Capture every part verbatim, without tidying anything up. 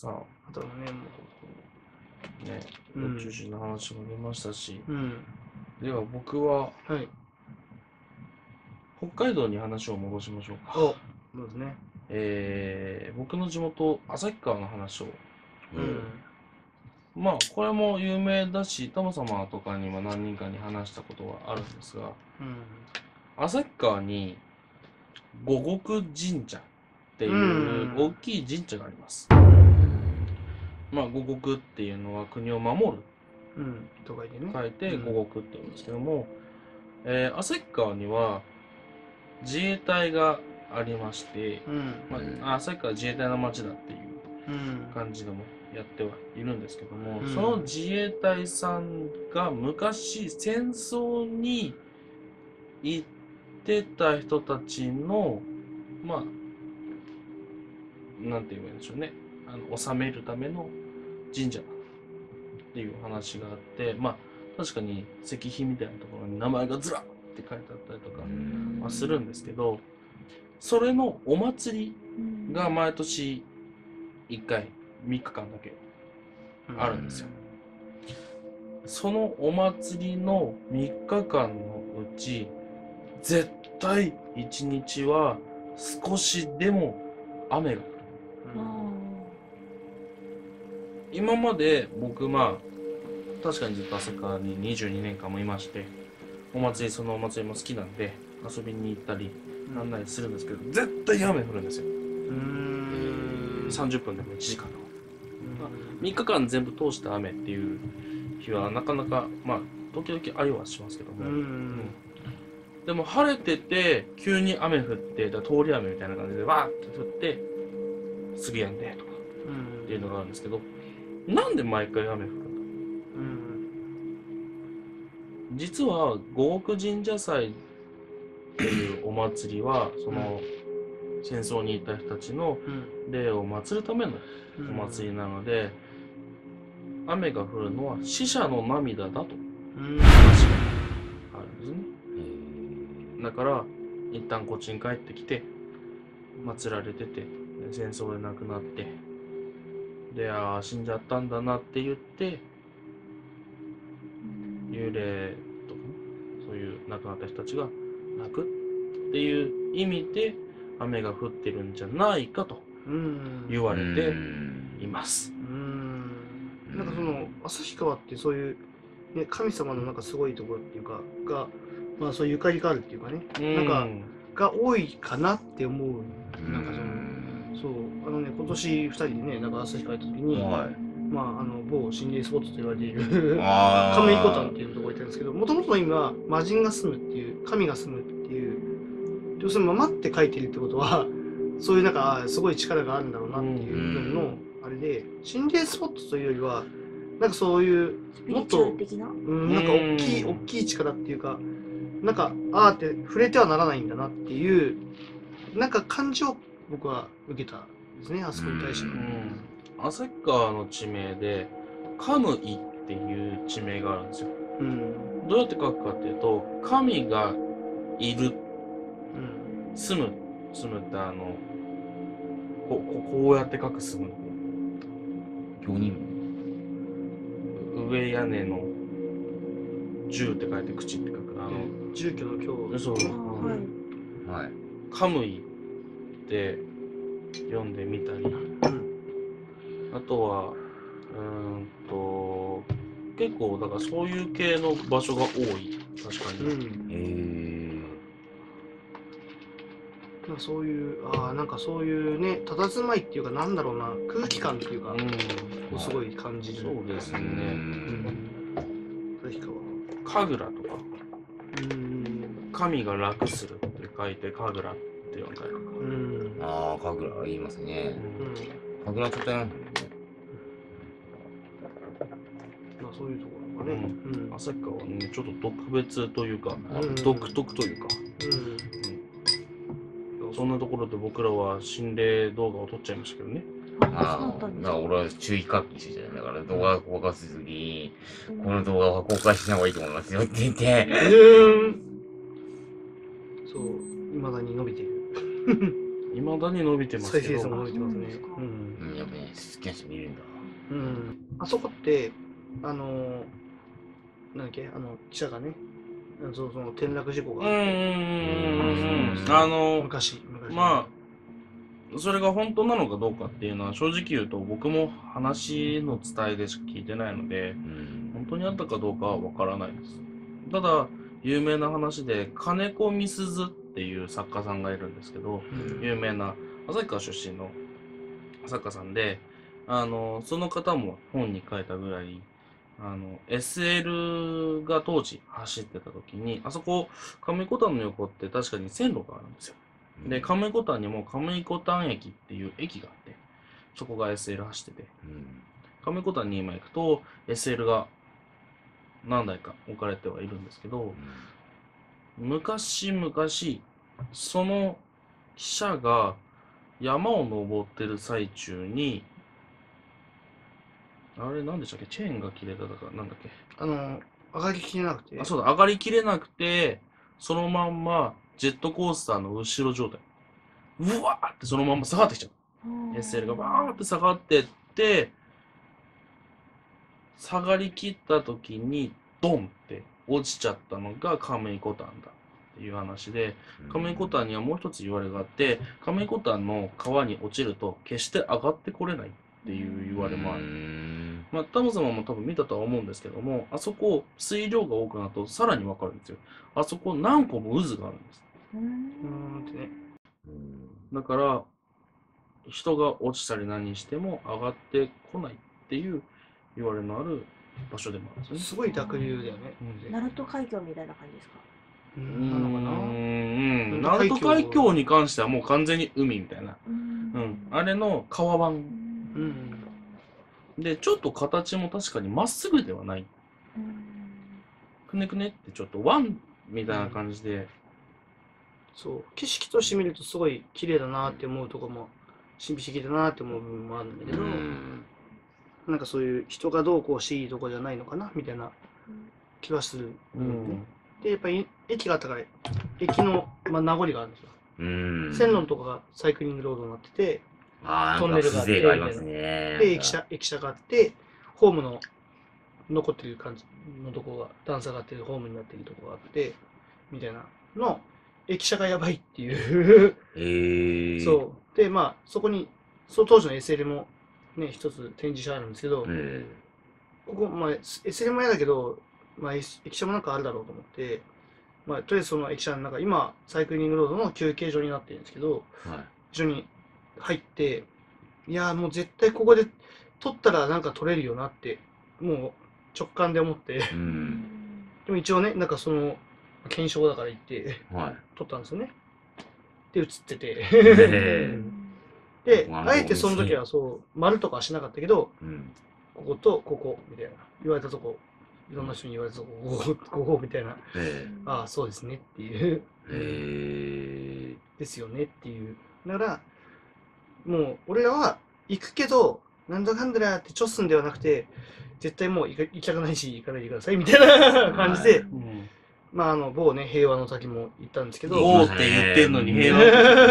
さあ、あとはね、もうね、熱中症の話も出ましたし、うん、では僕は、はい、北海道に話を戻しましょうか。お、そうですね。えー、僕の地元、旭川の話を、うんうん、まあこれも有名だし、タモ様とかにも何人かに話したことがあるんですが、うん、旭川に五穀神社っていう大きい神社があります。うん、まあ五穀っていうのは国を守る、うん、と書いてね。書いて五穀って言うんですけども、うん、えー、旭川には自衛隊がありまして、うん、まあ旭川自衛隊の町だっていう感じでもやってはいるんですけども、うん、その自衛隊さんが昔戦争に行ってた人たちのまあなんて言えばいいんでしょうね、あの納めるための神社っていう話があって、まあ確かに石碑みたいなところに名前がずらって書いてあったりとかはするんですけど、それのお祭りが毎年いっかいみっかかんだけあるんですよ。そのお祭りのみっかかんのうち絶対いちにちは少しでも雨が降る。今まで僕まあ確かにずっと朝からににじゅうにねんかんもいまして、お祭りそのお祭りも好きなんで遊びに行ったりなんなりするんですけど、絶対雨降るんですよ。うーん、さんじゅっぷんでもいちじかんでも、まあ、みっかかん全部通して雨っていう日はなかなかまあ時々ありはしますけども、うん、うん、でも晴れてて急に雨降ってだ通り雨みたいな感じでわーって降ってすぐやんでとかっていうのがあるんですけど、なんで毎回雨降るんだ。実は五穀神社祭っていうお祭りはその戦争にいた人たちの霊を祀るためのお祭りなので、雨が降るのは死者の涙だという話があるんですね。だから一旦こっちに帰ってきて祀られてて、戦争で亡くなって、で、ああ死んじゃったんだなって言って、幽霊とかそういう亡くなった人たちが泣くっていう意味で雨が降ってるんじゃないかと言われています。うーん、うーん、なんかその旭川ってそういう、ね、神様のなんかすごいところっていうかが、まあ、そういうゆかりがあるっていうかね、うん、なんかが多いかなって思う。なんかそのそうあのね、今年ふたりでねなんか旭川行った時に、はい、まあ、あの某心霊スポットと言われている亀井小丹っていうところにいたんですけど、もともと今魔人が住むっていう、神が住むっていう、要するに「まま」って書いてるってことはそういうなんかすごい力があるんだろうなっていう部分のあれで、心霊スポットというよりはなんかそういうもっと、うん、なんか大きい大きい力っていうか、なんかあーって触れてはならないんだなっていうなんか感じを僕は受けたんですね、あそこに対しての。旭川の地名でカムイっていう地名があるんですよ。うん、どうやって書くかっていうと、神がいる、うん、住む、住むってあのこ こ, こうやって書く住む。よにん上屋根の住って書いて口って書く、あの住居の京。そう、はいはい、カムイって読んでみたり。うん、あとは、うーんと、結構、だからそういう系の場所が多い、確かに。うん、えー、なんかそういう、ああ、なんかそういうね、佇まいっていうか、なんだろうな、空気感っていうか、うん、すごい感じる。そうですね。確かは。神楽とか、うん、神が楽するって書いて、神楽って呼んだりとか。うん、ああ、神楽言いますね。うん、神楽ってなんだけどね。まあそういうところがね、旭川はね、ちょっと特別というか、独特というか、そんなところで僕らは心霊動画を撮っちゃいましたけどね。ああ、俺は注意喚起してたんだから、動画が公開するときに、この動画は公開しない方がいいと思いますよって言って。そう、未だに伸びている。いまだに伸びてますけど、再生数も伸びてますね。うん、やっぱりスキャン数見るんだ。うん、あそこって、あの、なんだっけ、あの、記者がね、そのその転落事故があって、あの、昔、昔まあ、それが本当なのかどうかっていうのは、正直言うと、僕も話の伝えでしか聞いてないので、うん、本当にあったかどうかは分からないです。ただ、有名な話で、金子みすずっていう作家さんがいるんですけど、うん、有名な旭川出身の作家さんで、あのその方も本に書いたぐらい、あの エスエル が当時走ってた時に、あそこ亀子丹の横って確かに線路があるんですよ。うん、で亀子丹にも亀子丹駅っていう駅があって、そこが エスエル 走ってて、うん、亀子丹に今行くと エスエル が何台か置かれてはいるんですけど、うん、昔々その汽車が山を登ってる最中に、あれ何でしたっけ、チェーンが切れただからなんだっけ、あの上がりきれなくて、あそうだ、上がりきれなくてそのまんまジェットコースターの後ろ状態、うわーってそのまんま下がってきちゃう、 エスエル がバーって下がってって、下がりきった時にドンって落ちちゃったのが亀子丹だっていう話で、亀子丹にはもう一つ言われがあって、亀子丹の川に落ちると決して上がってこれないっていう言われもある。まあタモ様も多分見たとは思うんですけども、あそこ水量が多くなるとさらに分かるんですよ。あそこ何個も渦があるんです。うんってね。だから人が落ちたり何しても上がってこないっていう言われのある場所でもあるんですね。すごい濁流だよね。鳴門海峡みたいな感じですか？うーん、鳴門海峡に関してはもう完全に海みたいな。うん、あれの川版。うん。で、ちょっと形も確かにまっすぐではない。くねくねってちょっとワンみたいな感じで、うん、そう景色として見るとすごい綺麗だなって思うとこも、神秘的だなって思う部分もあるんだけど、うん、なんかそういう人がどうこうしていいとこじゃないのかなみたいな気はする、ね。うん、でやっぱり駅があったから駅の、まあ、名残があるんですよ。うん、線路のとこがサイクリングロードになってて。トンネルがあって、で、駅舎、駅舎があって、ホームの残ってる感じのとこが、段差があって、ホームになってるとこがあって、みたいなの、駅舎がやばいっていう、えー。そう。で、まあ、そこに、その当時の エスエル もね、一つ展示車あるんですけど、えー、ここ、まあ、エスエル も嫌だけど、まあ、駅舎もなんかあるだろうと思って、まあ、とりあえずその駅舎の中、今、サイクリングロードの休憩所になってるんですけど、はい、非常に、入って、いやーもう絶対ここで取ったらなんか取れるよなってもう直感で思って、うん、でも一応ね、なんかその検証だから行って、はい、取ったんですよね。で映ってて、えー、であえてその時はそう丸とかはしなかったけど、うん、こことここみたいな言われたとこ、いろんな人に言われたとこ、ここここみたいな、えー、ああそうですねっていう、えー、ですよねっていうなら。もう俺らは行くけど、なんだかんだらってちょっすんではなくて、絶対もう行きたくないし、行かないでくださいみたいな感じで、うん、まあ、あの某ね、平和の滝も行ったんですけど、某って言ってんのに平和の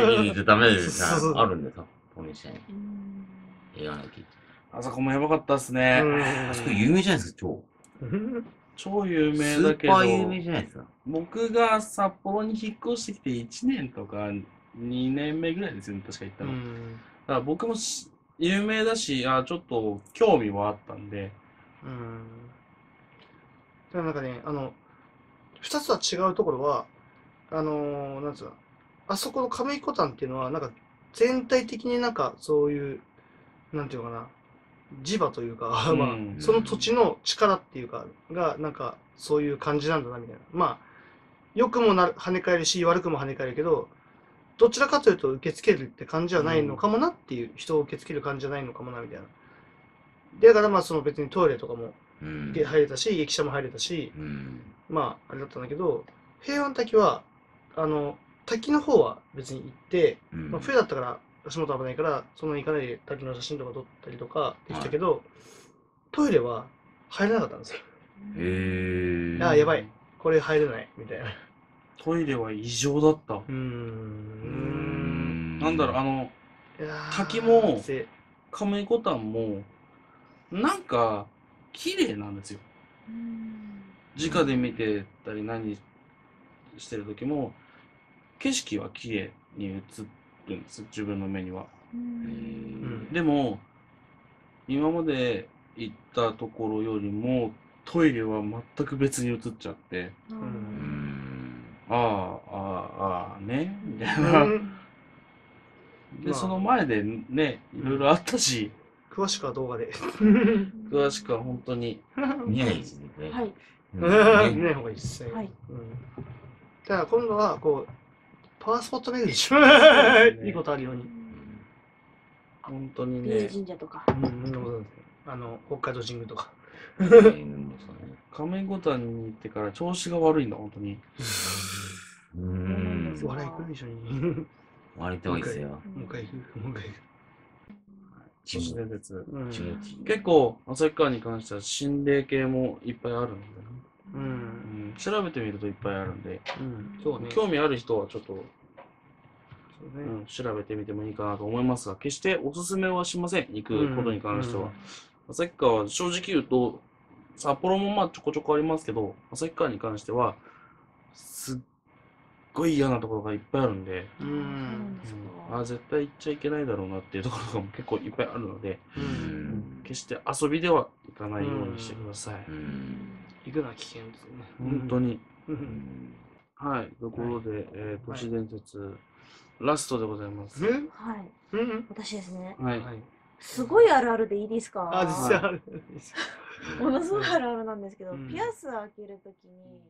滝に行ってダメですね。あるんだよ、ポニーシェン。平和の滝。あそこもやばかったっすね。あそこ有名じゃないですか、超。超有名だけど、スーパー有名じゃないですか。僕が札幌に引っ越してきていちねんとか、にねんめぐらいですよね、確か行ったの。だから僕も有名だし、あちょっと興味はあったんで。うん。でもなんかね、あの、ふたつは違うところは、あのー、なんつうの、あそこの亀子丹っていうのは、なんか全体的になんかそういう、なんていうのかな、磁場というか、まあ、その土地の力っていうか、が、なんかそういう感じなんだな、みたいな。まあ、良くもな跳ね返るし、悪くも跳ね返るけど、どちらかというと受け付けるって感じじゃないのかもなっていう、人を受け付ける感じじゃないのかもなみたいな。だからまあその別にトイレとかもで入れたし、駅舎も入れたし、まああれだったんだけど、平和の滝は、あの、滝の方は別に行って、まあ冬だったから足元危ないから、そんなに行かないで滝の写真とか撮ったりとかできたけど、トイレは入れなかったんですよ。へぇー。ああ、やばい。これ入れない。みたいな。トイレは異常だった。うーん。なんだろう、あの滝もカメコタンもなんか綺麗なんですよ。直で見てたり何してる時も景色は綺麗に映るんです、自分の目には。うんでも今まで行ったところよりもトイレは全く別に映っちゃって、うーんああああねみたいな。で、まあ、その前でねいろいろあったし、詳しくは動画で詳しくは本当に見ないですね。はい、見ない方がいいですね。はい、うん、じゃあ今度はこうパワースポット巡りします。いいことあるように、本当にね、神社とか、うん、あの北海道神宮とか。仮面ごたんに行ってから調子が悪いんだ、本当に。うーん、笑い来るでしょに。割りたいですよ。もう一回行く、もう一回行く。都市伝説。結構、旭川に関しては心霊系もいっぱいあるんで、うん、調べてみるといっぱいあるんで、興味ある人はちょっと調べてみてもいいかなと思いますが、決しておすすめはしません、行くことに関しては。旭川は正直言うと、札幌もまあちょこちょこありますけど、旭川に関しては、すっすごい嫌なところがいっぱいあるんで、ああ絶対行っちゃいけないだろうなっていうところが結構いっぱいあるので、決して遊びでは行かないようにしてください。行くのは危険ですね、本当に。はい、ということで都市伝説ラストでございます。はい、私ですね。はい、すごいあるあるでいいですか？あ、実はある、ものすごいあるあるなんですけど、ピアス開けるときに